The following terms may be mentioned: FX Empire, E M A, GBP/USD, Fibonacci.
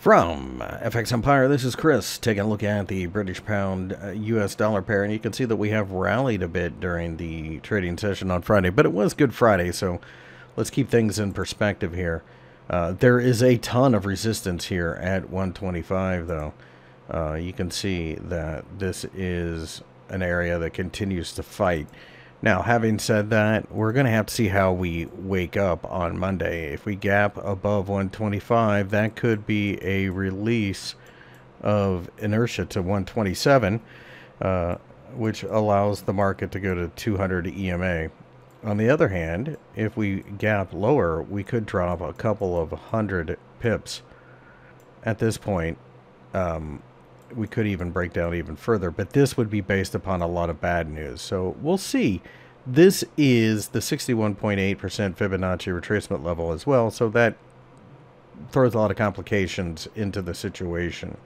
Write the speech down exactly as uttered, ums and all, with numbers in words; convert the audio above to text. From F X Empire, this is Chris taking a look at the British pound U S dollar pair, and you can see that we have rallied a bit during the trading session on Friday, but it was Good Friday, so let's keep things in perspective here. Uh, there is a ton of resistance here at one twenty-five, though. Uh, you can see that this is an area that continues to fight. Now, having said that, we're going to have to see how we wake up on Monday. If we gap above one twenty-five, that could be a release of inertia to one twenty-seven, uh, which allows the market to go to two hundred E M A. On the other hand, if we gap lower, we could drop a couple of hundred pips. At this point, um, we could even break down even further, but this would be based upon a lot of bad news. So we'll see. This is the sixty-one point eight percent Fibonacci retracement level as well, so that throws a lot of complications into the situation.